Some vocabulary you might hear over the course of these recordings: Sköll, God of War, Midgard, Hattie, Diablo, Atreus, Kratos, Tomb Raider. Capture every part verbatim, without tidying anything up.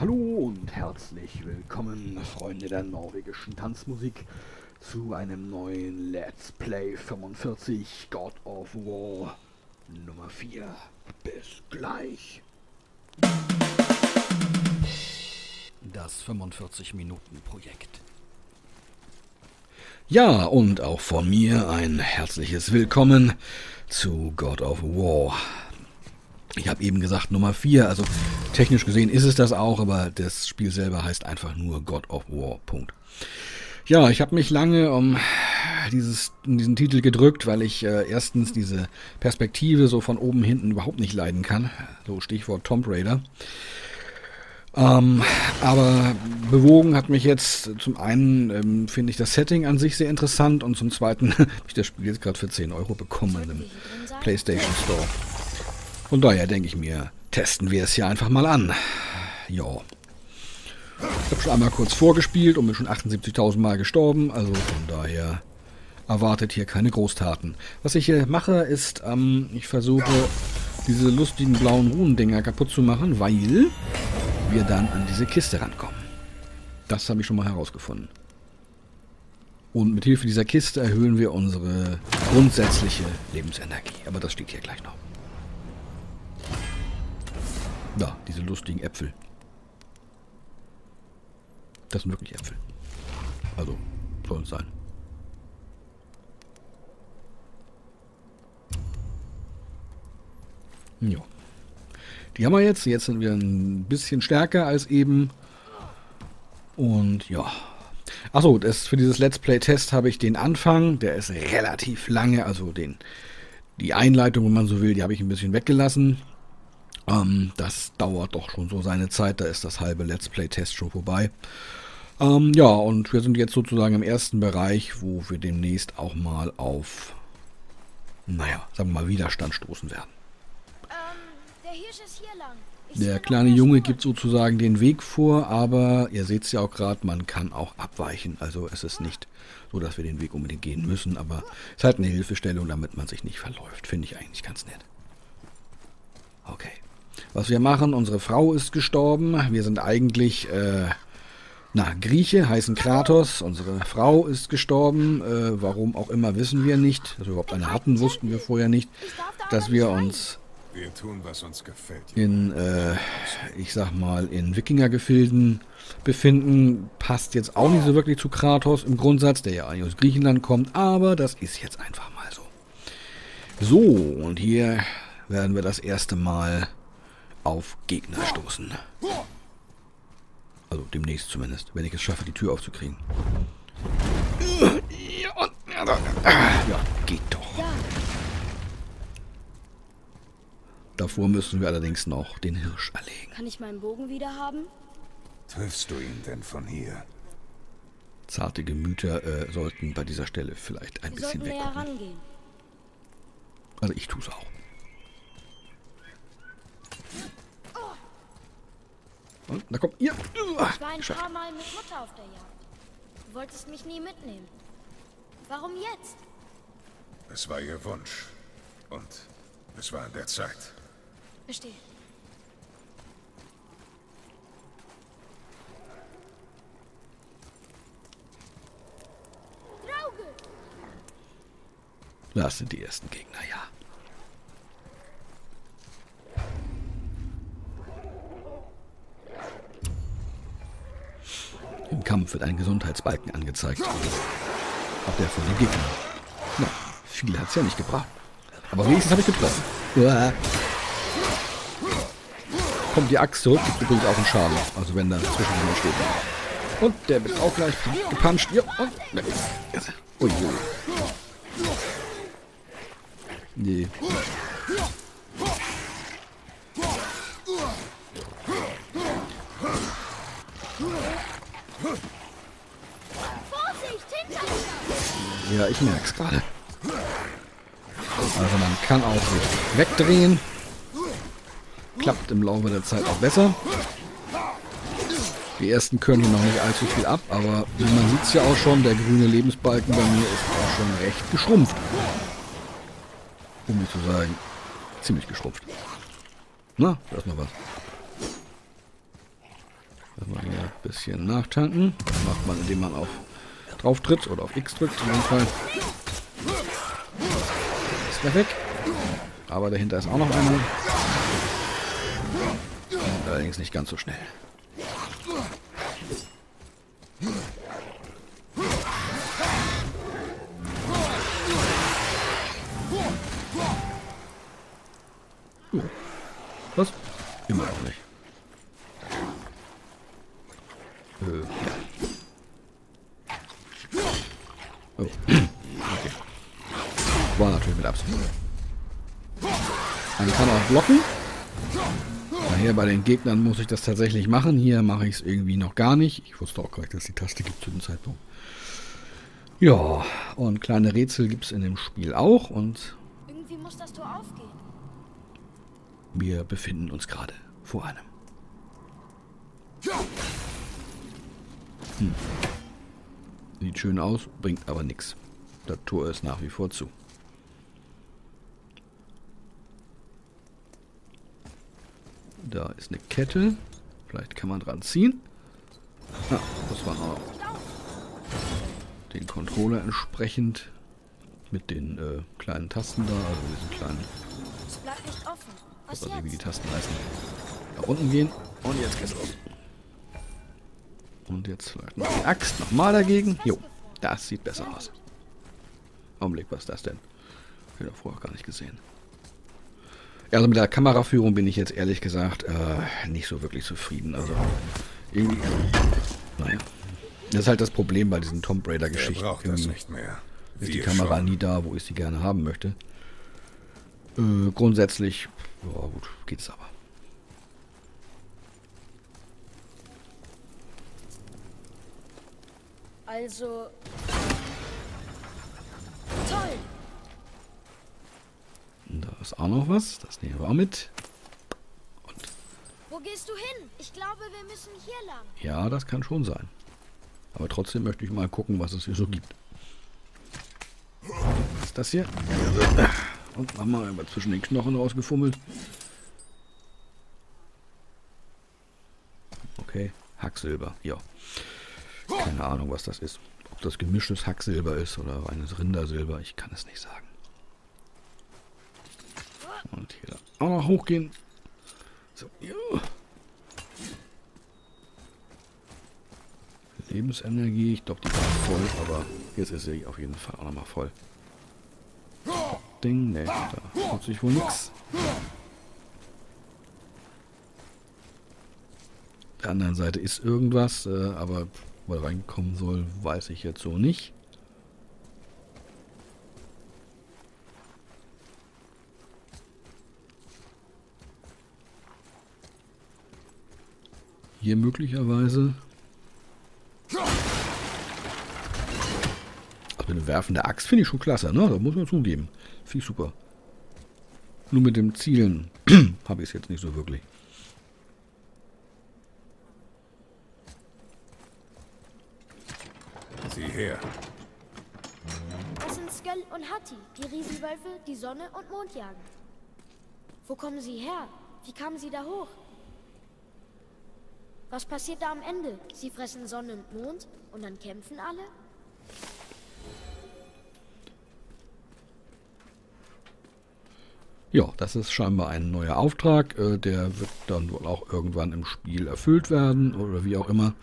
Hallo und herzlich willkommen, Freunde der norwegischen Tanzmusik, zu einem neuen Let's Play fünfundvierzig God of War Nummer vier. Bis gleich! Das fünfundvierzig-Minuten-Projekt. Ja, und auch von mir ein herzliches Willkommen zu God of War. Ich habe eben gesagt Nummer vier, also technisch gesehen ist es das auch, aber das Spiel selber heißt einfach nur God of War. Punkt. Ja, ich habe mich lange um dieses, diesen Titel gedrückt, weil ich äh, erstens diese Perspektive so von oben hinten überhaupt nicht leiden kann. So Stichwort Tomb Raider. Ähm, aber bewogen hat mich jetzt, zum einen ähm, finde ich das Setting an sich sehr interessant und zum zweiten habe ich das Spiel jetzt gerade für zehn Euro bekommen im PlayStation Store. Von daher denke ich mir, testen wir es hier einfach mal an. Ja. Ich habe schon einmal kurz vorgespielt und bin schon achtundsiebzigtausend Mal gestorben. Also von daher erwartet hier keine Großtaten. Was ich hier mache ist, ähm, ich versuche diese lustigen blauen Runendinger kaputt zu machen, weil wir dann an diese Kiste rankommen. Das habe ich schon mal herausgefunden. Und mit Hilfe dieser Kiste erhöhen wir unsere grundsätzliche Lebensenergie. Aber das steht hier gleich noch. Da, diese lustigen Äpfel. Das sind wirklich Äpfel. Also, soll es sein. Jo. Die haben wir jetzt. Jetzt sind wir ein bisschen stärker als eben. Und ja. Achso, für dieses Let's Play-Test habe ich den Anfang. Der ist relativ lange. Also den, die Einleitung, wenn man so will, die habe ich ein bisschen weggelassen. Um, das dauert doch schon so seine Zeit, da ist das halbe Let's Play-Test schon vorbei. Um, ja, und wir sind jetzt sozusagen im ersten Bereich, wo wir demnächst auch mal auf, naja, sagen wir mal, Widerstand stoßen werden. Ähm, der Hirsch ist hier lang. Der kleine Junge gibt sozusagen den Weg vor, aber ihr seht es ja auch gerade, man kann auch abweichen. Also es ist nicht so, dass wir den Weg unbedingt gehen müssen, aber es ist halt eine Hilfestellung, damit man sich nicht verläuft. Finde ich eigentlich ganz nett. Okay. Was wir machen, unsere Frau ist gestorben, wir sind eigentlich, äh, na, Grieche, heißen Kratos, unsere Frau ist gestorben, äh, warum auch immer, wissen wir nicht, dass wir überhaupt eine hatten, wussten wir vorher nicht, dass wir uns in, äh, ich sag mal, in Wikingergefilden befinden, passt jetzt auch nicht so wirklich zu Kratos im Grundsatz, der ja eigentlich aus Griechenland kommt, aber das ist jetzt einfach mal so. So, und hier werden wir das erste Mal auf Gegner stoßen. Also demnächst zumindest, wenn ich es schaffe, die Tür aufzukriegen. Ja, geht doch. Davor müssen wir allerdings noch den Hirsch erlegen. Kann ich meinen Bogen wieder haben? Triffst du ihn denn von hier? Zarte Gemüter äh, sollten bei dieser Stelle vielleicht ein wir bisschen weggucken. Also ich tue es auch. Und da kommt ihr. Ich war ein paar Mal mit Mutter auf der Jagd. Du wolltest mich nie mitnehmen. Warum jetzt? Es war ihr Wunsch. Und es war an der Zeit. Verstehe. Drauge! Das sind die ersten Gegner, ja. Im Kampf wird ein Gesundheitsbalken angezeigt. Auch der von den Gegnern. Na, viel hat es ja nicht gebracht. Aber wenigstens habe ich getroffen. Uah. Kommt die Axt zurück, gibt übrigens auch einen Schaden. Also wenn da dazwischen jemand steht. Und der wird auch gleich gepuncht. Ja, und weg. Ui, ui. Nee. Ja, ich merke es gerade. Also man kann auch sich wegdrehen. Klappt im Laufe der Zeit auch besser. Die ersten können noch nicht allzu viel ab, aber man sieht es ja auch schon, der grüne Lebensbalken bei mir ist auch schon recht geschrumpft. Um nicht zu sagen, ziemlich geschrumpft. Na, da ist noch was. Bisschen nachtanken. Das macht man, indem man auf drauf tritt oder auf X drückt. In dem Fall. Ist er weg. Aber dahinter ist auch noch einer. Allerdings nicht ganz so schnell. Uh, was? Immer noch nicht. Äh, ja. Oh. Okay. War natürlich mit Absicht. Man kann auch blocken. Daher bei den Gegnern muss ich das tatsächlich machen. Hier mache ich es irgendwie noch gar nicht. Ich wusste auch gar nicht, dass es die Taste gibt zu dem Zeitpunkt. Ja, und kleine Rätsel gibt es in dem Spiel auch. Und irgendwie muss das Tor aufgehen. Wir befinden uns gerade vor einem. Hm. Sieht schön aus, bringt aber nichts. Das Tor ist nach wie vor zu. Da ist eine Kette. Vielleicht kann man dran ziehen. Ah, muss man auch den Controller entsprechend mit den äh, kleinen Tasten da, also diesen kleinen. Es bleibt nicht offen. Was also, wie die Tasten heißen. Da unten gehen. Und jetzt geht's los. Und jetzt vielleicht noch die Axt nochmal dagegen. Jo, das sieht besser aus. Augenblick, was ist das denn? Hab ich doch vorher gar nicht gesehen. Also mit der Kameraführung bin ich jetzt ehrlich gesagt äh, nicht so wirklich zufrieden. Also irgendwie. Naja. Das ist halt das Problem bei diesen Tomb Raider Geschichten. Braucht das nicht mehr. Ist die Kamera nie da, wo ich sie gerne haben möchte. Äh, grundsätzlich. Ja gut, geht's aber. Also. Toll! Da ist auch noch was. Das nehmen wir auch mit. Und wo gehst du hin? Ich glaube, wir müssen hier lang. Ja, das kann schon sein. Aber trotzdem möchte ich mal gucken, was es hier so gibt. Was ist das hier? Und nochmal über zwischen den Knochen rausgefummelt. Okay, Hacksilber. Ja. Keine Ahnung, was das ist. Ob das gemischtes Hacksilber ist oder reines Rindersilber. Ich kann es nicht sagen. Und hier auch noch hochgehen. So. Ja. Lebensenergie. Ich glaube, die war voll, aber jetzt ist sie auf jeden Fall auch nochmal voll. Das Ding, ne, da tut sich wohl nichts. Auf der anderen Seite ist irgendwas, äh, aber wo er reinkommen soll, weiß ich jetzt so nicht. Hier möglicherweise. Also eine werfende Axt finde ich schon klasse, ne? Da muss man zugeben. Viel super. Nur mit dem Zielen habe ich es jetzt nicht so wirklich. Sieh her. Das sind Sköll und Hattie, die Riesenwölfe, die Sonne und Mond jagen. Wo kommen sie her? Wie kamen sie da hoch? Was passiert da am Ende? Sie fressen Sonne und Mond und dann kämpfen alle? Ja, das ist scheinbar ein neuer Auftrag. Der wird dann wohl auch irgendwann im Spiel erfüllt werden oder wie auch immer.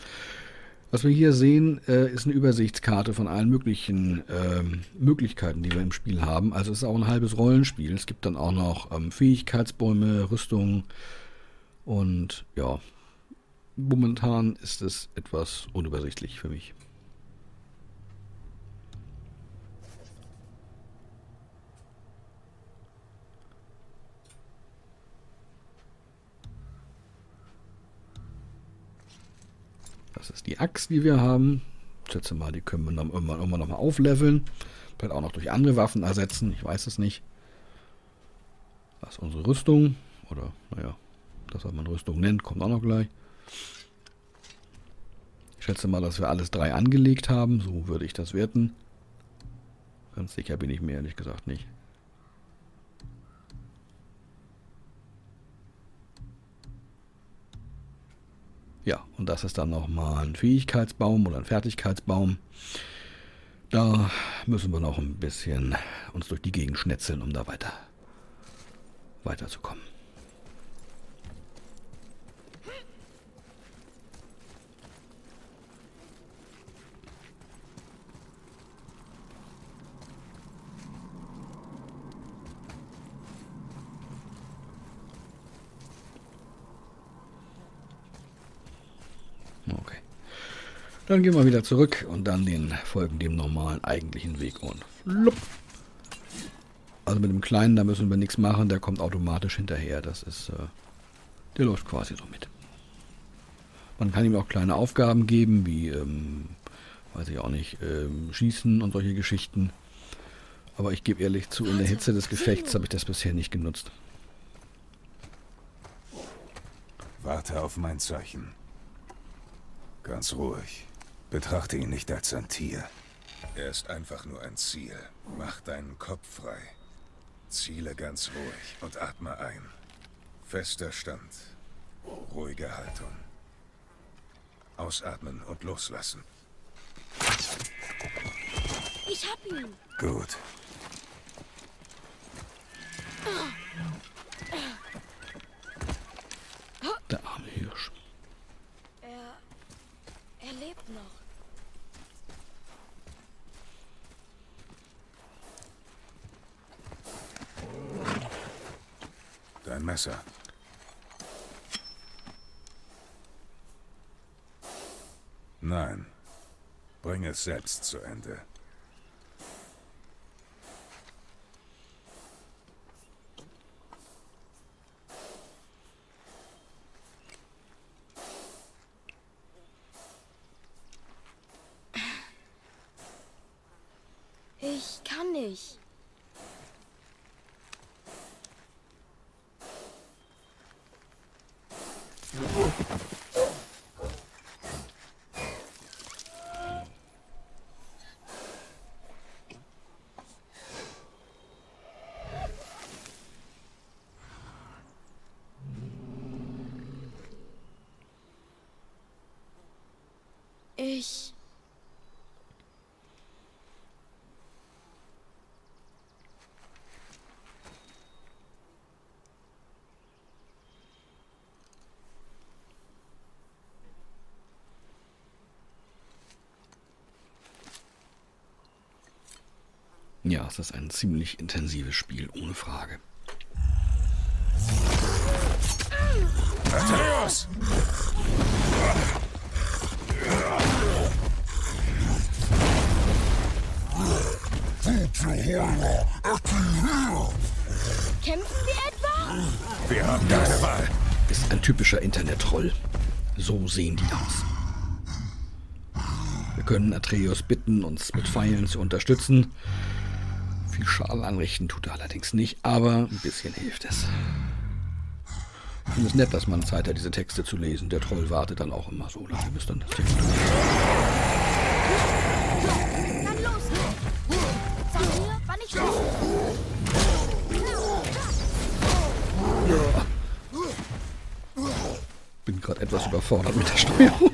Was wir hier sehen, ist eine Übersichtskarte von allen möglichen Möglichkeiten, die wir im Spiel haben. Also es ist auch ein halbes Rollenspiel. Es gibt dann auch noch Fähigkeitsbäume, Rüstungen und ja... Momentan ist es etwas unübersichtlich für mich. Das ist die Axt, die wir haben. Ich schätze mal, die können wir dann irgendwann, irgendwann nochmal aufleveln. Vielleicht auch noch durch andere Waffen ersetzen. Ich weiß es nicht. Das ist unsere Rüstung. Oder, naja, das, was man Rüstung nennt, kommt auch noch gleich. Ich schätze mal, dass wir alles drei angelegt haben. So würde ich das werten. Ganz sicher bin ich mir ehrlich gesagt nicht. Ja, und das ist dann nochmal ein Fähigkeitsbaum oder ein Fertigkeitsbaum. Da müssen wir noch ein bisschen uns durch die Gegend schnetzeln, um da weiter weiterzukommen. Okay. Dann gehen wir wieder zurück und dann den folgen dem normalen eigentlichen Weg und flupp. Also mit dem Kleinen, da müssen wir nichts machen, der kommt automatisch hinterher. Das ist, äh, der läuft quasi so mit. Man kann ihm auch kleine Aufgaben geben, wie, ähm, weiß ich auch nicht, ähm, Schießen und solche Geschichten. Aber ich gebe ehrlich zu, in der Hitze des Gefechts habe ich das bisher nicht genutzt. Warte auf mein Zeichen. Ganz ruhig. Betrachte ihn nicht als ein Tier. Er ist einfach nur ein Ziel. Mach deinen Kopf frei. Ziele ganz ruhig und atme ein. Fester Stand. Ruhige Haltung. Ausatmen und loslassen. Ich hab ihn. Gut. Der arme Hirsch. Er lebt noch. Dein Messer. Nein. Bring es selbst zu Ende. Ich kann nicht. Ich... Ja, es ist ein ziemlich intensives Spiel, ohne Frage. Atreus! Kämpfen wir etwa? Wir haben keine Wahl. Ist ein typischer Internet-Troll. So sehen die aus. Wir können Atreus bitten, uns mit Pfeilen zu unterstützen. Viel Schaden anrichten tut er allerdings nicht, aber ein bisschen hilft es. Ich finde es nett, dass man Zeit hat, diese Texte zu lesen. Der Troll wartet dann auch immer so lange, bis dann das Text durch ist. Dann los! Sag mir, wann ich los. Bin gerade etwas überfordert mit der Steuerung.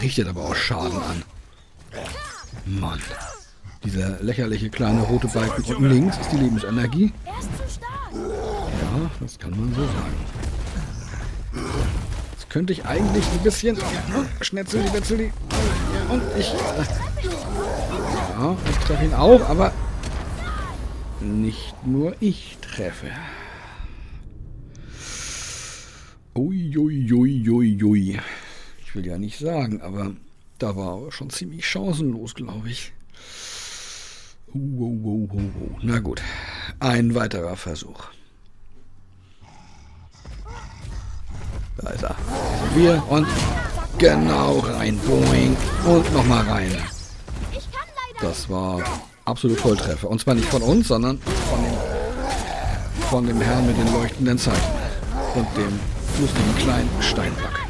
Richtet aber auch Schaden an. Mann. Dieser lächerliche kleine rote Balken unten links ist die Lebensenergie. Ja, das kann man so sagen. Jetzt könnte ich eigentlich ein bisschen... Schnetzeli, Schnetzeli. Und ich... Ja, ich treffe ihn auch, aber... Nicht nur ich treffe. Uiuiuiuiui. Ui, ui, ui, ui. Ich will ja nicht sagen, aber da war schon ziemlich chancenlos, glaube ich. Uh, uh, uh, uh, uh. Na gut, ein weiterer Versuch. Da ist er. Wir und genau rein, boing, und nochmal rein. Das war absolut Volltreffer. Und zwar nicht von uns, sondern von dem, von dem Herrn mit den leuchtenden Zeichen und dem lustigen kleinen Steinblock.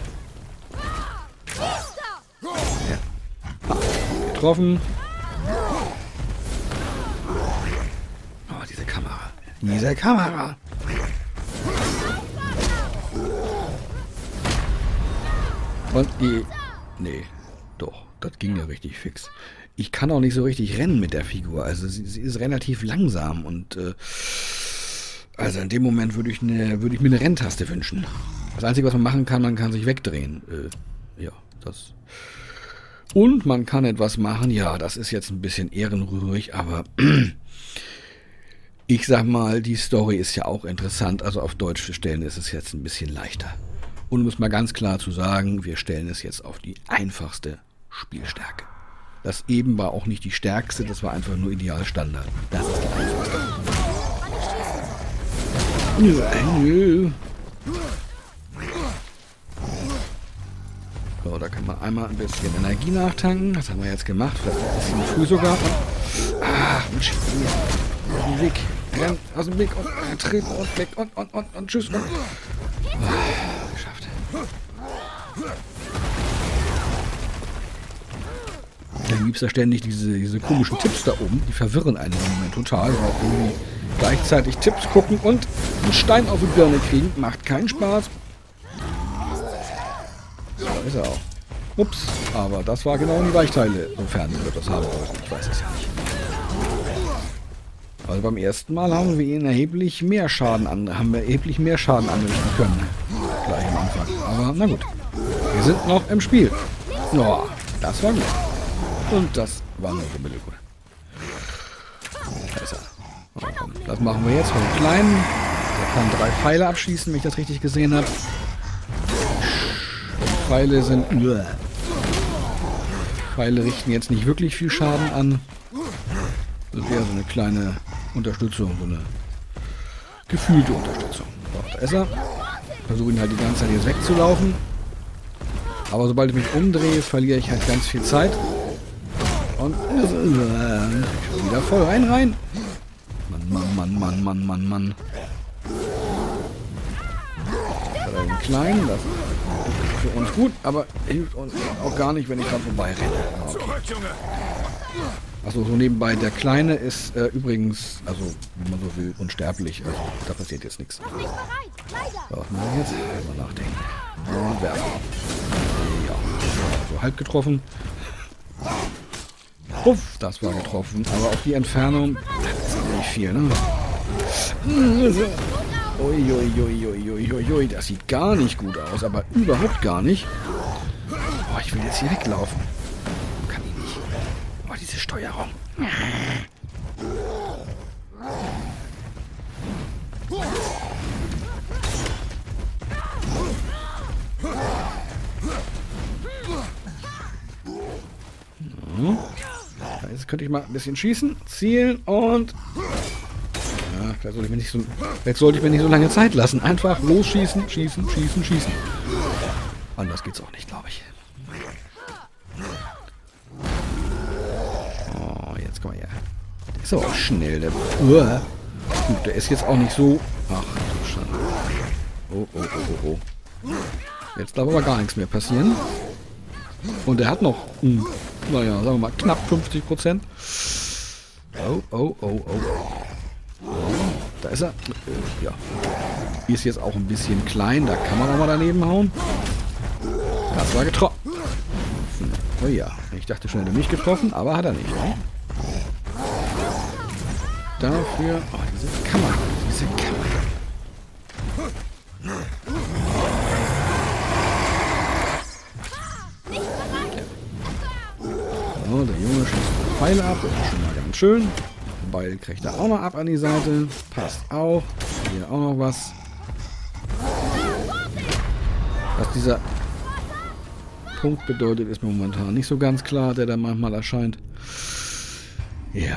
getroffen. Oh, diese Kamera. Diese Kamera. Und die... Nee, doch. Das ging ja richtig fix. Ich kann auch nicht so richtig rennen mit der Figur. Also sie, sie ist relativ langsam. Und äh, also in dem Moment würde ich, ne, würde ich mir eine Renntaste wünschen. Das Einzige, was man machen kann, man kann sich wegdrehen. Äh, ja, das... Und man kann etwas machen. Ja, das ist jetzt ein bisschen ehrenrührig, aber... ich sag mal, die Story ist ja auch interessant. Also auf Deutsch zu stellen ist es jetzt ein bisschen leichter. Und um es mal ganz klar zu sagen, wir stellen es jetzt auf die einfachste Spielstärke. Das eben war auch nicht die stärkste, das war einfach nur ideal Standard. Das ist die einfachste. So, da kann man einmal ein bisschen Energie nachtanken. Das haben wir jetzt gemacht. Vielleicht ein bisschen früh sogar. Ach, Mensch. Aus dem Weg. Renn aus dem Weg. Und treten und weg. Und, und, und, und. Tschüss. Und. Ah, geschafft. Dann gibt es ja ständig diese, diese komischen Tipps da oben. Die verwirren einen im Moment total. Auch irgendwie gleichzeitig Tipps gucken und einen Stein auf die Birne kriegen. Macht keinen Spaß. So ist er auch. Ups. Aber das war genau die Weichteile. Sofern wird das haben. Ich weiß es ja nicht. Also beim ersten Mal haben wir ihn erheblich mehr Schaden an, haben wir erheblich mehr Schaden anrichten können. Gleich am Anfang. Aber na gut. Wir sind noch im Spiel. Oh, das war gut. Und das war nur so mittelgut. Da ist er. Oh, komm. Das machen wir jetzt von dem Kleinen. Der kann drei Pfeile abschießen, wenn ich das richtig gesehen habe. Die Pfeile sind... Pfeile richten jetzt nicht wirklich viel Schaden an. Das wäre so eine kleine Unterstützung, so eine gefühlte Unterstützung. Da ist er. Versuche ihn halt die ganze Zeit jetzt wegzulaufen. Aber sobald ich mich umdrehe, verliere ich halt ganz viel Zeit. Und äh, wieder voll rein, rein. Mann, Mann, Mann, Mann, Mann, Mann, Mann. Da den Kleinen, das ist für uns gut, aber hilft uns auch gar nicht, wenn ich dran vorbei renne. Okay. Achso, so nebenbei, der Kleine ist äh, übrigens, also, wenn man so will, unsterblich. Also, da passiert jetzt nichts. So, was machen wir jetzt? Mal nachdenken. Und werfen. Ja, so halb getroffen. Uff, das war getroffen. Aber auf die Entfernung, das ist nicht viel, ne? Uiuiuiuiuiui, das sieht gar nicht gut aus, aber überhaupt gar nicht. Oh, ich will jetzt hier weglaufen. Diese Steuerung. So. Jetzt könnte ich mal ein bisschen schießen, zielen und... Ja, vielleicht sollte ich mir nicht so, vielleicht sollte ich mir nicht so lange Zeit lassen. Einfach los schießen, schießen, schießen, schießen. Anders geht's auch nicht, glaube ich. Guck mal her. Der ist aber auch schnell. Der, uh, gut, der ist jetzt auch nicht so... Ach, du Schande. Oh, oh, oh, oh, oh. Jetzt darf aber gar nichts mehr passieren. Und er hat noch, mh, naja, sagen wir mal, knapp fünfzig Prozent. Oh, oh, oh, oh, oh. Da ist er. Ja. Ist jetzt auch ein bisschen klein. Da kann man auch mal daneben hauen. Das war getroffen. Oh ja. Ich dachte schon, er hätte mich getroffen, aber hat er nicht. Dafür... Oh, diese Kamera. Diese Kamera. So, der Junge schießt die Pfeile ab. Das ist schon mal ganz schön. Den Ball kriegt er auch noch ab an die Seite. Passt auch. Hier auch noch was. Was dieser Punkt bedeutet, ist mir momentan nicht so ganz klar, der da manchmal erscheint. Ja...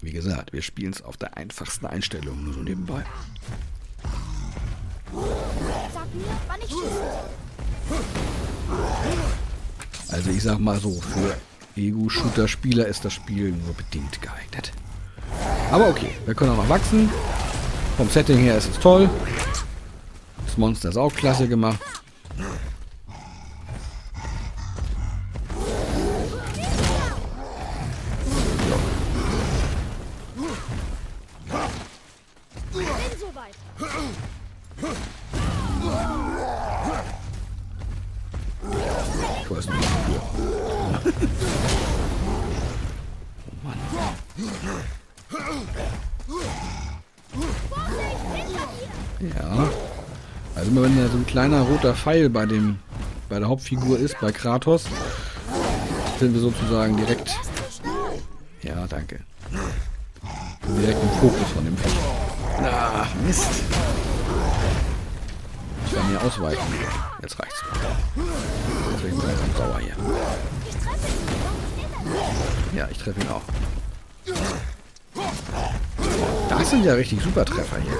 Wie gesagt, wir spielen es auf der einfachsten Einstellung, nur so nebenbei. Also ich sag mal so, für Ego-Shooter-Spieler ist das Spiel nur bedingt geeignet. Aber okay, wir können auch noch wachsen. Vom Setting her ist es toll. Das Monster ist auch klasse gemacht. Oh Mann. Ja. Also immer wenn da so ein kleiner roter Pfeil bei dem bei der Hauptfigur ist, bei Kratos, sind wir sozusagen direkt. Ja, danke. Direkt im Fokus von dem Pfeil. Ach, Mist. Ich kann hier ausweichen. Jetzt reicht's. Deswegen bin ich ganz sauer hier. Ja, ich treffe ihn auch. Das sind ja richtig super Treffer hier.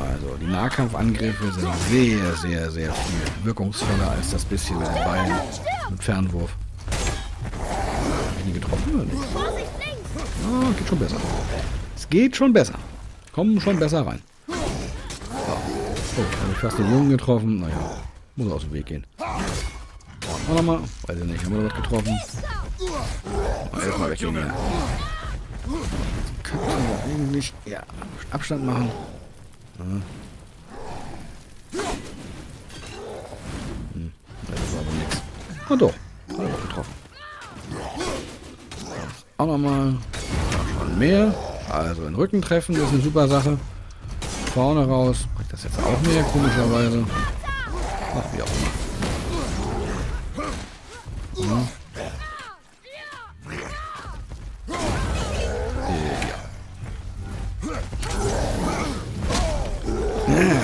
Also, die Nahkampfangriffe sind sehr, sehr, sehr viel wirkungsvoller als das bisschen mit den Beinen und Fernwurf. Hab ich nie getroffen oder nicht? Oh, geht schon besser. Es geht schon besser. Kommen schon besser rein. So. Oh, habe ich fast den Jungen getroffen. Naja, muss aus dem Weg gehen. Auch nochmal. Weiß ich nicht, haben wir was getroffen? Oh, erstmal weg, Junge. Können wir eigentlich ja, Abstand machen. Hm. Hm. Das war aber nichts. Und doch. Hat er was getroffen. Auch nochmal. Schon mehr. Also in Rücken treffen, das ist eine super Sache. Vorne raus. Bringt das jetzt auch mehr, komischerweise. Ach, wie auch immer. Ja.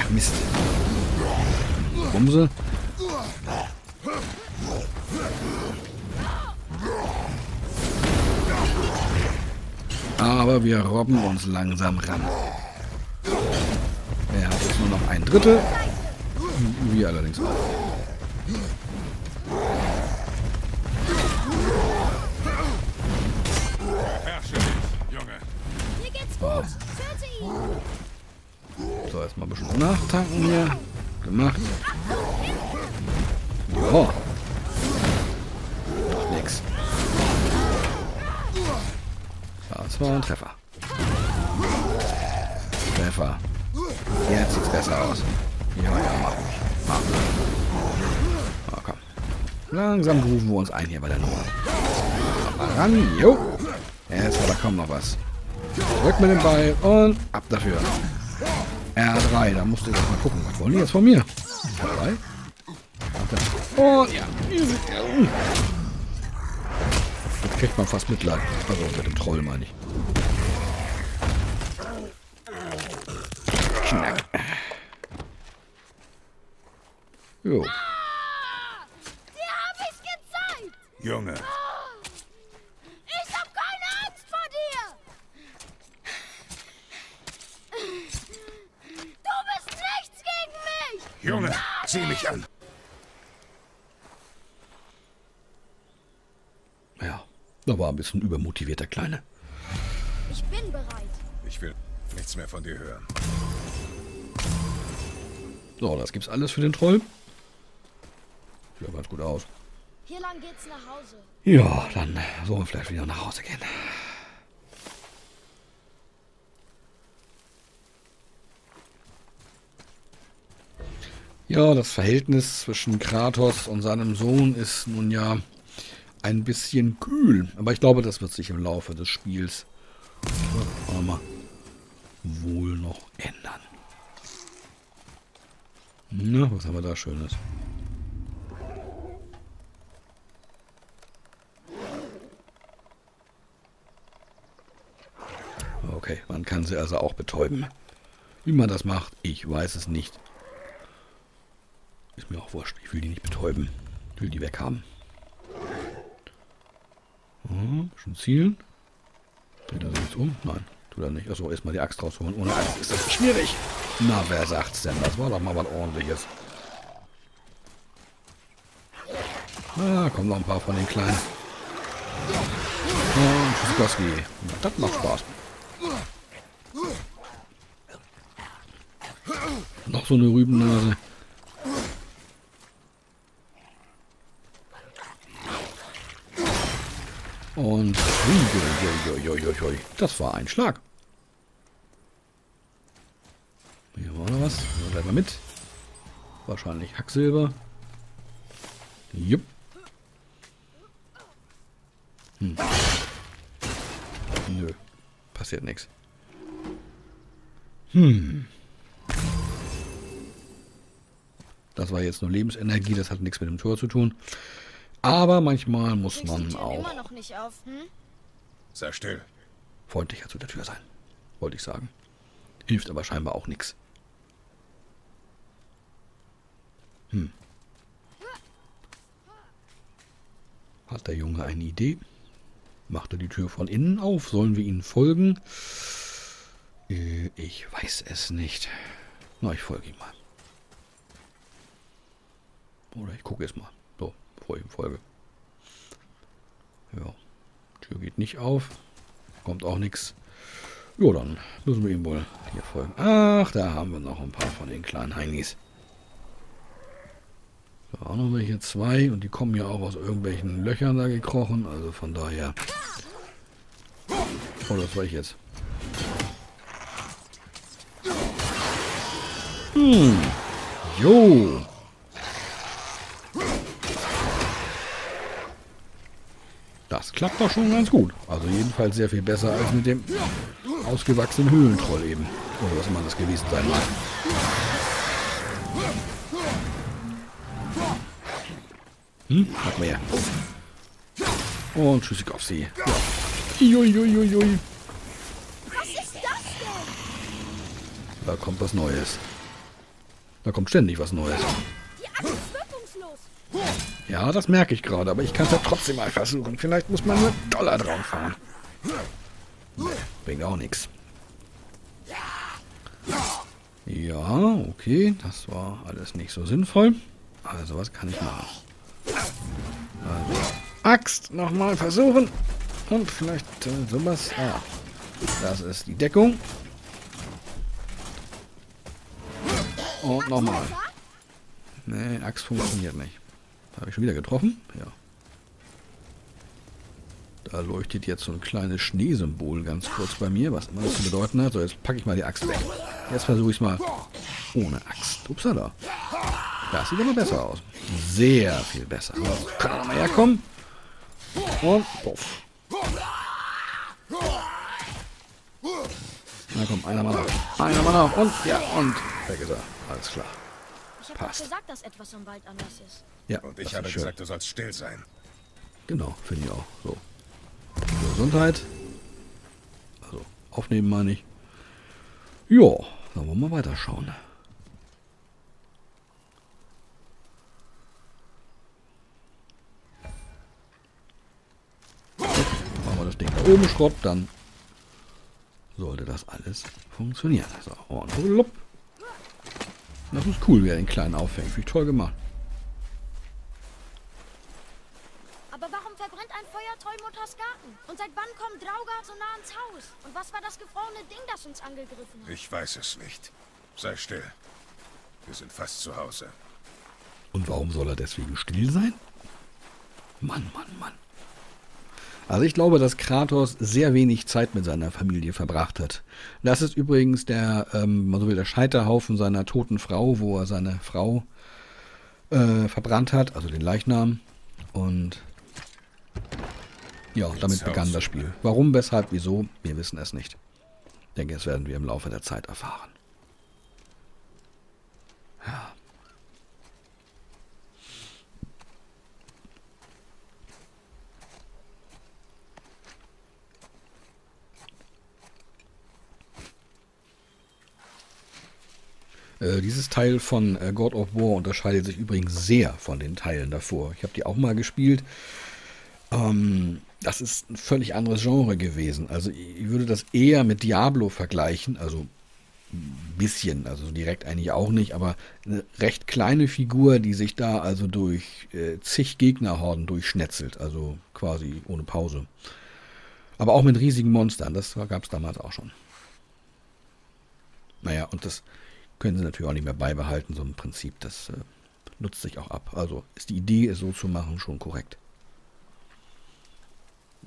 Ach, Mist. Bumse. Aber wir robben uns langsam ran. Er hat jetzt nur noch ein Drittel. Wir allerdings auch. So, erstmal ein bisschen nachtanken hier. Gemacht. Joa. Doch nix. Das war ein Treffer. Treffer. Jetzt sieht's besser aus. Ja, ja, mach mich. Mach mich. Oh, komm. Langsam rufen wir uns ein hier bei der Nummer. Mal ran. Jo. Jetzt war da kaum noch was. Zurück mit dem Ball und ab dafür. R drei, da musst du jetzt mal gucken. Was wollen die jetzt von mir? R drei. Und ja. Jetzt kriegt man fast Mitleid. Also mit dem Troll meine ich. Schnack. Jo. Ah, dir hab ich's gezeigt! Junge. Junge, zieh mich an. Ja, da war ein bisschen übermotiviert, der Kleine. Ich bin bereit. Ich will nichts mehr von dir hören. So, das gibt's alles für den Troll. Sieht ja ganz gut aus. Hier lang geht's nach Hause. Ja, dann sollen wir vielleicht wieder nach Hause gehen. Ja, das Verhältnis zwischen Kratos und seinem Sohn ist nun ja ein bisschen kühl. Aber ich glaube, das wird sich im Laufe des Spiels mal, wohl noch ändern. Na, was haben wir da Schönes? Okay, man kann sie also auch betäuben. Wie man das macht, ich weiß es nicht. Ist mir auch wurscht. Ich will die nicht betäuben. Ich will die weghaben. Mhm, schon zielen. Dreht er sich jetzt um? Nein, tut er nicht. Achso, erstmal die Axt rausholen. Ohne Axt ist das schwierig. Na, wer sagt's denn? Das war doch mal was Ordentliches. Na, kommen noch ein paar von den Kleinen. Und Sköll. Das macht Spaß. Noch so eine Rübennase. Und das war ein Schlag. Hier war noch was. Bleib mal mit. Wahrscheinlich Hacksilber. Jupp. Hm. Nö. Passiert nichts. Hm. Das war jetzt nur Lebensenergie, das hat nichts mit dem Tor zu tun. Aber manchmal muss man auch... Immer noch nicht auf, hm? Sei still. Freundlicher zu der Tür sein, wollte ich sagen. Hilft aber scheinbar auch nichts. Hm. Hat der Junge eine Idee? Macht er die Tür von innen auf? Sollen wir ihnen folgen? Äh, ich weiß es nicht. Na, ich folge ihm mal. Oder ich gucke jetzt mal. So, bevor ich ihm folge. Ja, Tür geht nicht auf. Kommt auch nichts. Jo, dann müssen wir ihm wohl hier folgen. Ach, da haben wir noch ein paar von den kleinen Heinis. Da auch noch welche zwei. Und die kommen ja auch aus irgendwelchen Löchern da gekrochen. Also von daher... Oh, das war ich jetzt. Hm. Jo. Das klappt doch schon ganz gut. Also jedenfalls sehr viel besser als mit dem ausgewachsenen Höhlentroll eben. Oder was immer das gewesen sein mag. Hm, noch mehr. Und tschüssig auf sie. Ja. Ui, ui, ui, ui. Was ist das denn? Da kommt was Neues. Da kommt ständig was Neues. Ja, das merke ich gerade, aber ich kann es ja trotzdem mal versuchen. Vielleicht muss man nur Dollar drauf fahren. Bringt auch nichts. Ja, okay, das war alles nicht so sinnvoll. Also, was kann ich machen? Also, Axt nochmal versuchen. Und vielleicht äh, sowas. Ah, das ist die Deckung. Und nochmal. Nee, Axt funktioniert nicht. Habe ich schon wieder getroffen? Ja. Da leuchtet jetzt so ein kleines Schneesymbol ganz kurz bei mir, was immer das zu bedeuten hat. So, jetzt packe ich mal die Axt weg. Jetzt versuche ich es mal ohne Axt. Upsala. Das sieht aber besser aus. Sehr viel besser. Also, kann man mal herkommen. Und puff. Na komm, einer mal auf. Einer mal auf. Und, ja, und. Weg ist er. Alles klar. Ich habe gesagt, dass etwas im Wald anders ist. Ja, und ich habe gesagt, du sollst still sein. Genau, finde ich auch. So. Gesundheit. Also, aufnehmen meine ich. Jo, dann wollen wir mal weiterschauen. So, machen wir das Ding da oben Schrott, dann sollte das alles funktionieren. So, und blub. Das ist cool, wie er den Kleinen auffängt. Finde ich toll gemacht. Aber warum verbrennt ein Feuer Tollmutters Garten? Und seit wann kommt Draugard so nah ans Haus? Und was war das gefrorene Ding, das uns angegriffen hat? Ich weiß es nicht. Sei still. Wir sind fast zu Hause. Und warum soll er deswegen still sein? Mann, Mann, Mann. Also ich glaube, dass Kratos sehr wenig Zeit mit seiner Familie verbracht hat. Das ist übrigens der, ähm, man so will, der Scheiterhaufen seiner toten Frau, wo er seine Frau äh, verbrannt hat, also den Leichnam. Und ja, damit begann das Spiel. Warum, weshalb, wieso, wir wissen es nicht. Ich denke, das werden wir im Laufe der Zeit erfahren. Ja. Äh, dieses Teil von äh, God of War unterscheidet sich übrigens sehr von den Teilen davor. Ich habe die auch mal gespielt. Ähm, das ist ein völlig anderes Genre gewesen. Also ich würde das eher mit Diablo vergleichen. Also ein bisschen, also direkt eigentlich auch nicht, aber eine recht kleine Figur, die sich da also durch äh, zig Gegnerhorden durchschnetzelt. Also quasi ohne Pause. Aber auch mit riesigen Monstern. Das gab es damals auch schon. Naja, und das... können sie natürlich auch nicht mehr beibehalten, so ein Prinzip, das äh, nutzt sich auch ab. Also ist die Idee, es so zu machen, schon korrekt.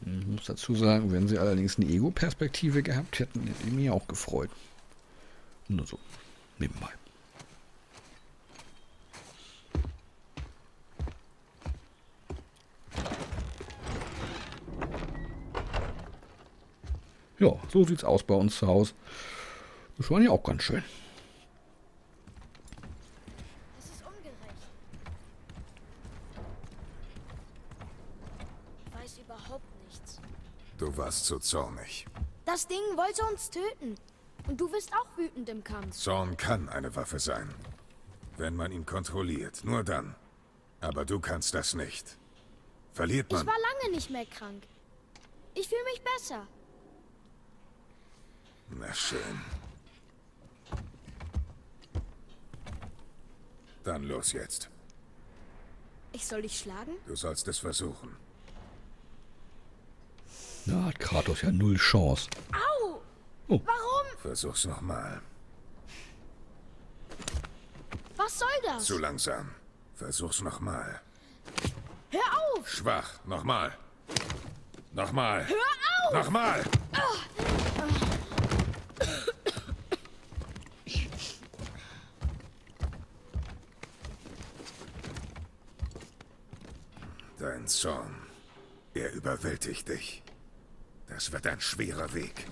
Ich muss dazu sagen, wenn sie allerdings eine Ego-Perspektive gehabt hätten, hätte ich mich auch gefreut. Nur so, nebenbei. Ja, so sieht es aus bei uns zu Hause. Das war ja auch ganz schön. Das ist ungerecht. Ich weiß überhaupt nichts. Du warst zu zornig. Das Ding wollte uns töten. Und du wirst auch wütend im Kampf. Zorn kann eine Waffe sein. Wenn man ihn kontrolliert, nur dann. Aber du kannst das nicht. Verliert man... Ich war lange nicht mehr krank. Ich fühle mich besser. Na schön. Dann los jetzt. Ich soll dich schlagen? Du sollst es versuchen. Na, hat Kratos ja null Chance. Au! Oh. Warum? Versuch's nochmal. Was soll das? Zu langsam. Versuch's nochmal. Hör auf! Schwach. Nochmal. Nochmal. Hör auf! Nochmal! Oh. Dein Zorn. Er überwältigt dich. Das wird ein schwerer Weg.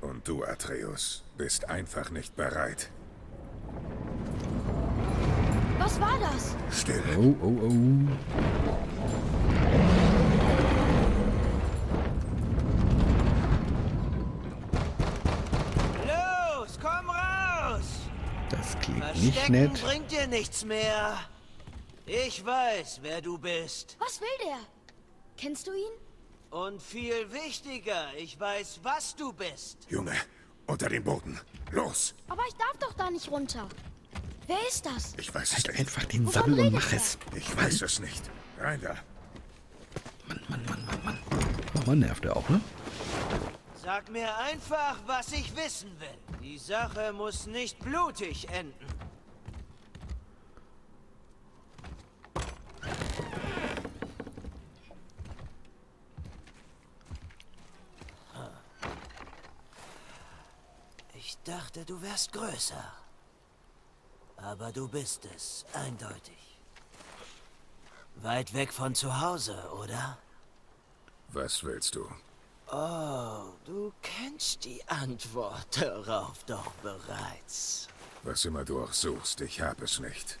Und du, Atreus, bist einfach nicht bereit. Was war das? Still. Oh, oh, oh. Los, komm raus! Das klingt nicht nett. Verstecken bringt dir nichts mehr. Ich weiß, wer du bist. Was will der? Kennst du ihn? Und viel wichtiger, ich weiß, was du bist. Junge, unter den Boden. Los! Aber ich darf doch da nicht runter. Wer ist das? Ich weiß halt es nicht. Einfach den Sammel und mach es. Ich weiß es nicht. Rein da. Mann, Mann, Mann, Mann, Mann. Manchmal nervt er auch, ne? Sag mir einfach, was ich wissen will. Die Sache muss nicht blutig enden. Ich dachte, du wärst größer. Aber du bist es, eindeutig. Weit weg von zu Hause, oder? Was willst du? Oh, du kennst die Antwort darauf doch bereits. Was immer du auch suchst, ich habe es nicht.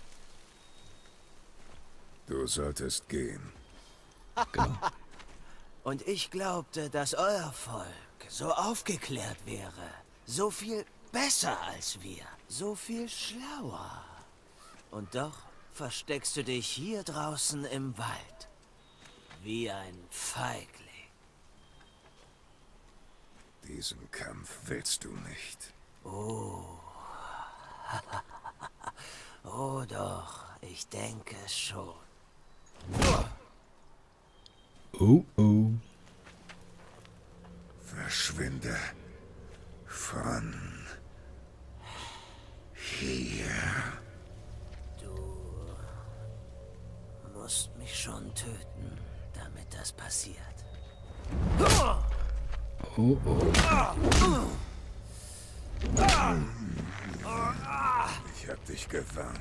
Du solltest gehen. Genau. Und ich glaubte, dass euer Volk so aufgeklärt wäre. So viel... besser als wir. So viel schlauer. Und doch versteckst du dich hier draußen im Wald. Wie ein Feigling. Diesen Kampf willst du nicht. Oh. Oh doch, ich denke schon. Oh oh. Verschwinde von... hier. Du musst mich schon töten, damit das passiert. Oh, oh. Ich hab dich gewarnt.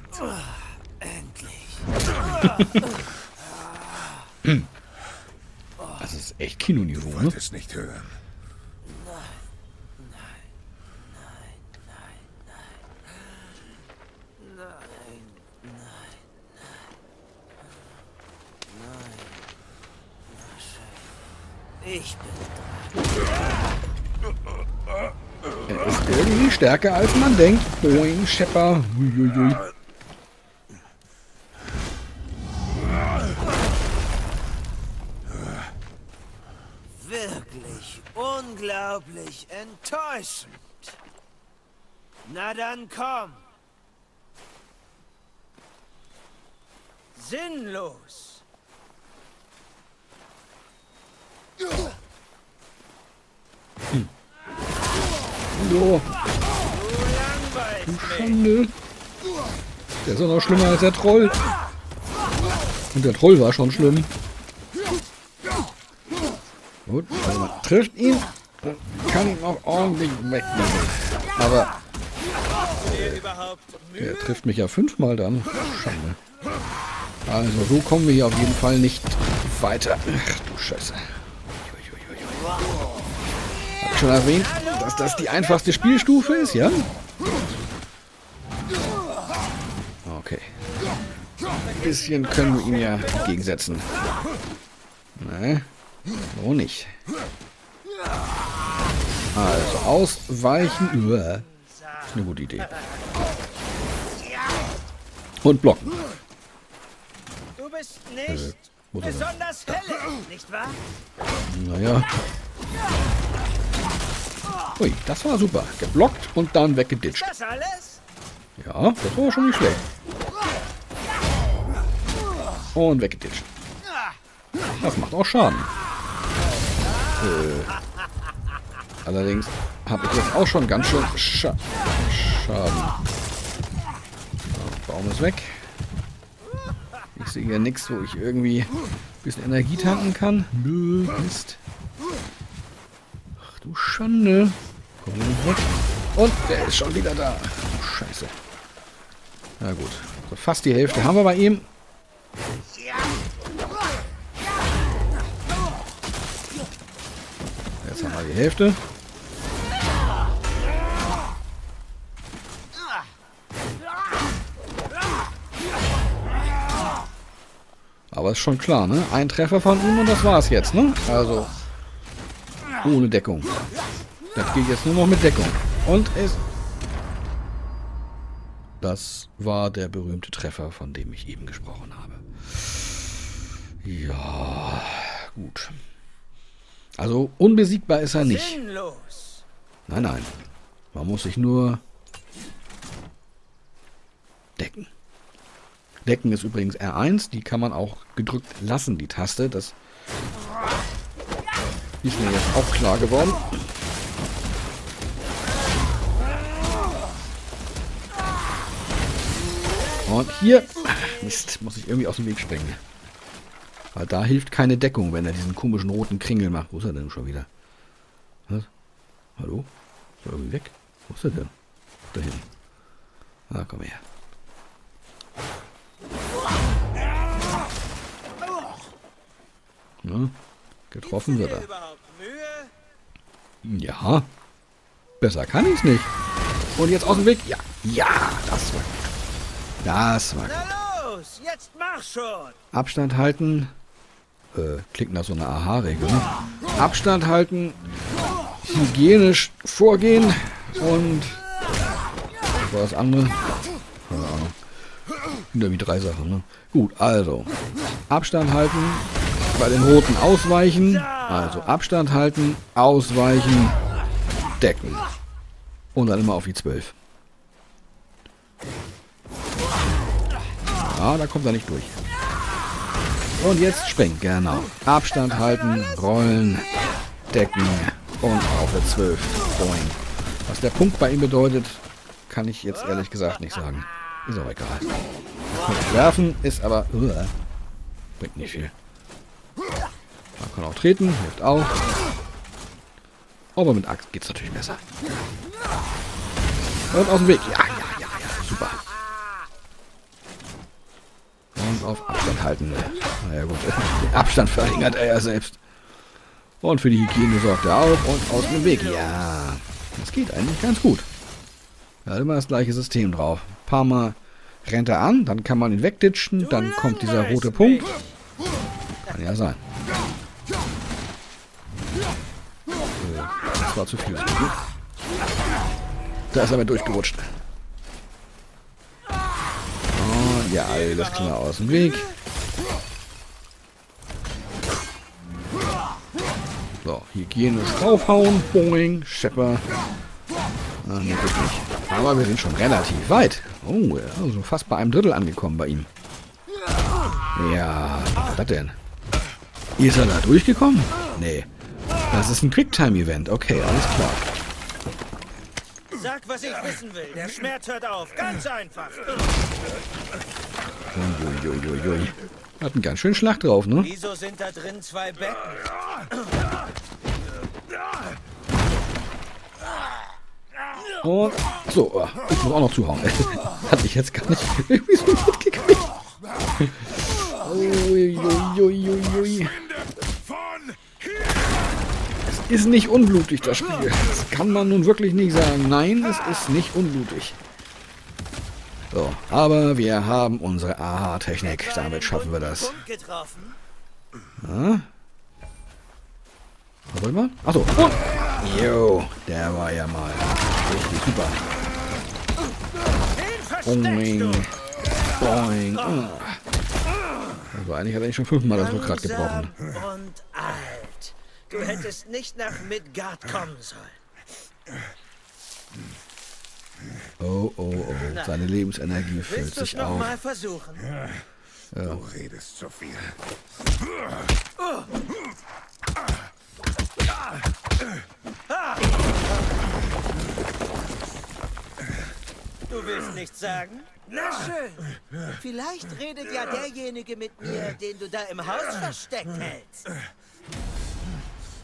Endlich. Das ist echt Kinoniveau, ne? Du wolltest nicht hören. Ich bin dran. Er ist irgendwie stärker, als man denkt. Boing, Schepper. Uiuiui. Wirklich unglaublich enttäuschend. Na dann komm. Sinnlos. Hm. So. Du Schande. Der ist auch noch schlimmer als der Troll. Und der Troll war schon schlimm. Gut, also man trifft ihn und kann ihn auch ordentlich wegnehmen. Aber äh, der trifft mich ja fünfmal dann. Schande. Also so kommen wir hier auf jeden Fall nicht weiter. Ach du Scheiße. Oh. schon erwähnt, dass das die einfachste Spielstufe ist, ja? Okay. Ein bisschen können wir ihn ja entgegensetzen. Ne? Oh nicht. Also ausweichen über. Ist eine gute Idee. Und blocken. Du bist nicht äh, besonders helle, nicht wahr? Naja. Ui, das war super. Geblockt und dann weggeditscht. Das alles? Ja, das war schon nicht schlecht. Und weggeditscht. Das macht auch Schaden. Äh, allerdings habe ich jetzt auch schon ganz schön Scha Schaden. So, Baum ist weg. Ich sehe hier nichts, wo ich irgendwie ein bisschen Energie tanken kann. Nö, Mist. Ach du Schande. Komm weg. Und der ist schon wieder da. Oh, Scheiße. Na gut. So, fast die Hälfte haben wir bei ihm. Jetzt haben wir die Hälfte. Aber ist schon klar, ne? Ein Treffer von ihm und das war's jetzt, ne? Also ohne Deckung. Das geht jetzt nur noch mit Deckung. Und es... Das war der berühmte Treffer, von dem ich eben gesprochen habe. Ja, gut. Also unbesiegbar ist er nicht. Nein, nein. Man muss sich nur decken. Decken ist übrigens R eins. Die kann man auch gedrückt lassen, die Taste. Das ist mir jetzt auch klar geworden. Und hier... Mist, muss ich irgendwie aus dem Weg springen. Weil da hilft keine Deckung, wenn er diesen komischen roten Kringel macht. Wo ist er denn schon wieder? Was? Hallo? Ist er irgendwie weg? Wo ist er denn? Da hin. Na, komm her. Na, getroffen wird er. Ja. Besser kann ich es nicht. Und jetzt aus dem Weg. Ja. Ja, das war gut. Das war gut. Jetzt mach schon. Abstand halten. Äh, klingt nach so einer Aha-Regel. Ne? Abstand halten, hygienisch vorgehen und was war das andere? Keine Ahnung. Sind ja wie drei Sachen, ne? Gut, also. Abstand halten, bei den Roten ausweichen. Also Abstand halten, ausweichen, decken. Und dann immer auf die zwölf. Ah, da kommt er nicht durch. Und jetzt springt, genau. Abstand halten, rollen, decken und auf der zwölf. Boing. Was der Punkt bei ihm bedeutet, kann ich jetzt ehrlich gesagt nicht sagen. Ist auch egal. Werfen ist aber... Uh, bringt nicht viel. Man kann auch treten, hilft auch. Aber mit Axt geht es natürlich besser. Und aus dem Weg. Ja, ja, ja, ja. Super. Auf Abstand halten. Naja gut, den Abstand verringert er ja selbst. Und für die Hygiene sorgt er auch und aus dem Weg. Ja, das geht eigentlich ganz gut. Er hat immer das gleiche System drauf. Ein paar Mal rennt er an, dann kann man ihn wegditschen, dann kommt dieser rote Punkt. Kann ja sein. Das war zu viel. Da ist er aber durchgerutscht. Ja, das klar aus dem Weg. So, hygienisch draufhauen. Boing, Schepper. Ach, nee, gut nicht. Aber wir sind schon relativ weit. Oh, ja, also fast bei einem Drittel angekommen bei ihm. Ja, was war das denn? Ist er da durchgekommen? Nee. Das ist ein Quicktime-Event. Okay, alles klar. Sag, was ich wissen will. Der Schmerz hört auf. Ganz einfach. Uiuiuiui. Hat einen ganz schönen Schlag drauf, ne? Wieso sind da drin zwei Becken? Und so. Ich muss auch noch zuhauen. Hatte ich jetzt gar nicht irgendwie so mitgekriegt. Uiuiuiui. ist nicht unblutig, das Spiel. Das kann man nun wirklich nicht sagen. Nein, es ist nicht unblutig. So, aber wir haben unsere A H-Technik. Damit schaffen wir das. Ja. Warte mal. Achso. Und. Jo, der war ja mal richtig super. Boing. Boing. Also eigentlich hat er schon fünfmal das Rückgrat gebrochen. Und alt. Du hättest nicht nach Midgard kommen sollen. Oh, oh, oh. Seine Lebensenergie füllt sich auf. Willst du noch mal versuchen? Ja. Du redest so viel. Oh. Du willst nichts sagen? Na schön. Vielleicht redet ja derjenige mit mir, den du da im Haus versteckt hältst.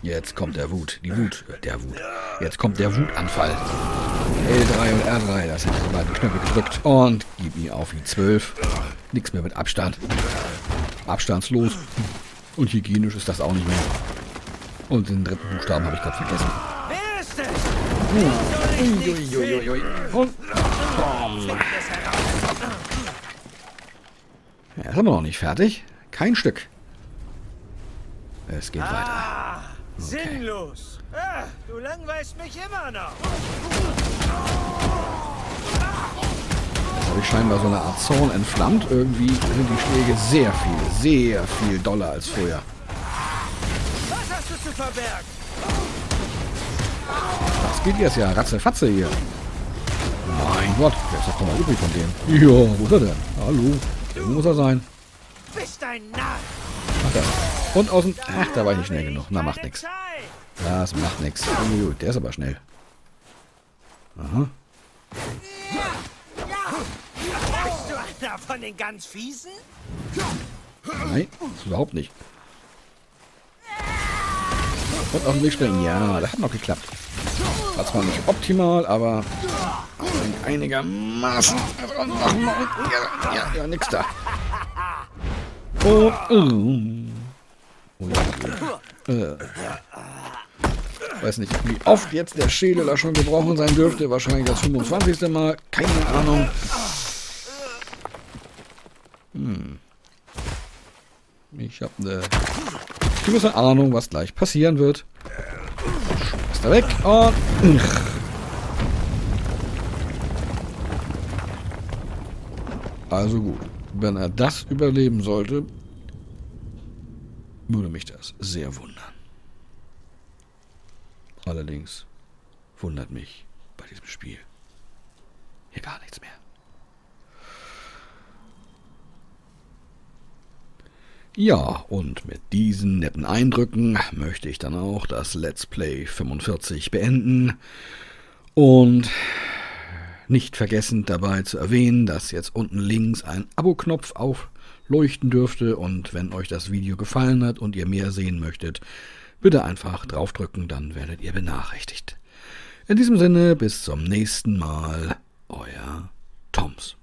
Jetzt kommt der Wut. Die Wut. Der Wut. Jetzt kommt der Wutanfall. L drei und R drei. Das sind die beiden Knöpfe gedrückt. Und gib ihn auf die zwölf. Nichts mehr mit Abstand. Abstandslos. Und hygienisch ist das auch nicht mehr. Und den dritten Buchstaben habe ich gerade vergessen. Wer ist das? Uh. Und komm. Ja, das haben wir noch nicht fertig. Kein Stück. Es geht weiter. Okay. Sinnlos. Ah, du langweilst mich immer noch. Jetzt habe ich scheinbar so eine Art Zorn entflammt. Irgendwie sind die Schläge sehr viel, sehr viel doller als vorher. Was hast du zu verbergen? Was geht jetzt ja? Ratzefatze hier. Mein Gott, der ist doch mal übrig von dem. Jo, wo ist er denn? Hallo. Wo muss er sein? Bist ein Narr. Ach, da. Und aus dem... Ach, da war ich nicht schnell genug. Na, macht nichts. Das macht nichts. Oh, der ist aber schnell. Aha. Bist du einer von den ganz Fiesen? Nein, überhaupt nicht. Und auf den Weg stellen. Ja, das hat noch geklappt. War zwar nicht optimal, aber einigermaßen. Ja, ja, ja, nix da. Oh, oh. Oh ja. äh. Weiß nicht, wie oft jetzt der Schädel da schon gebrochen sein dürfte. Wahrscheinlich das fünfundzwanzigste Mal. Keine Ahnung. Hm. Ich habe eine gewisse Ahnung, was gleich passieren wird. Schmeißt er weg und... Also gut, wenn er das überleben sollte, würde mich das sehr wundern. Allerdings wundert mich bei diesem Spiel hier gar nichts mehr. Ja, und mit diesen netten Eindrücken möchte ich dann auch das Let's Play fünfundvierzig beenden. Und nicht vergessen dabei zu erwähnen, dass jetzt unten links ein Abo-Knopf aufleuchten dürfte. Und wenn euch das Video gefallen hat und ihr mehr sehen möchtet, bitte einfach draufdrücken, dann werdet ihr benachrichtigt. In diesem Sinne, bis zum nächsten Mal, euer Toms.